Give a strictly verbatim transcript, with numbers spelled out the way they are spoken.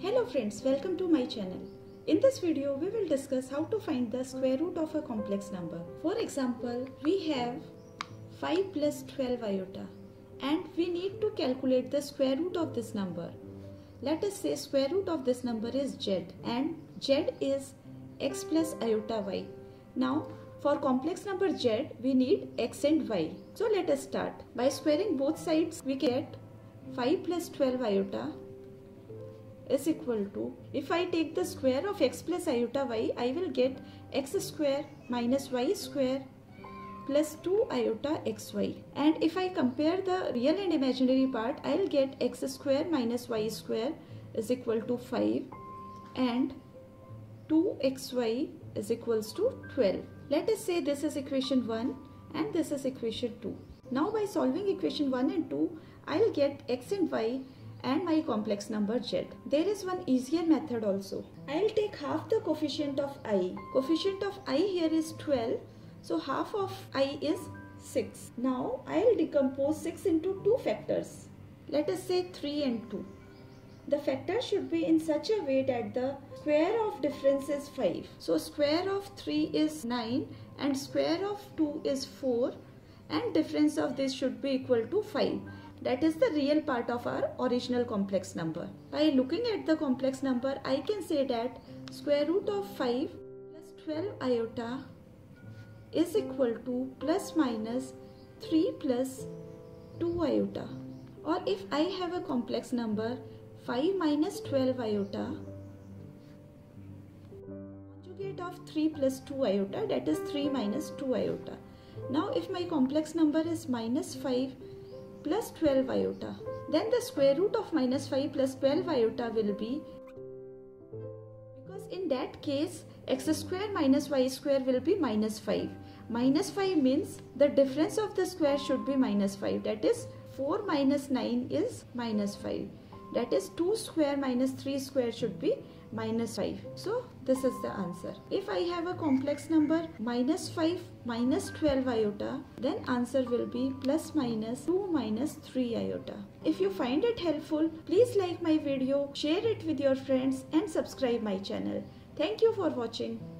Hello friends, welcome to my channel. In this video we will discuss how to find the square root of a complex number. For example, we have five plus twelve iota and we need to calculate the square root of this number. Let us say square root of this number is z and z is x plus iota y. Now for complex number z we need x and y. So let us start. By squaring both sides we get five plus twelve iota is equal to, if I take the square of x plus iota y, I will get x square minus y square plus two iota xy, and if I compare the real and imaginary part, I will get x square minus y square is equal to five and two xy is equals to twelve. Let us say this is equation one and this is equation two. Now by solving equation one and two, I will get x and y and my complex number z. There is one easier method also. I will take half the coefficient of I. Coefficient of I here is twelve, so half of I is six. Now I will decompose six into two factors. Let us say three and two. The factor should be in such a way that the square of difference is five. So square of three is nine and square of two is four and difference of this should be equal to five. That is the real part of our original complex number. By looking at the complex number, I can say that square root of five plus twelve iota is equal to plus minus three plus two iota. Or if I have a complex number, five minus twelve iota, conjugate of three plus two iota, that is three minus two iota. Now if my complex number is minus five plus twelve iota, then the square root of minus five plus twelve iota will be, because in that case x square minus y square will be minus five. Minus five means the difference of the square should be minus five, that is four minus nine is minus five, that is two square minus three square should be minus five. So this is the answer. If I have a complex number minus five minus twelve iota, then answer will be plus minus two minus three iota. If you find it helpful, please like my video, share it with your friends and subscribe my channel. Thank you for watching.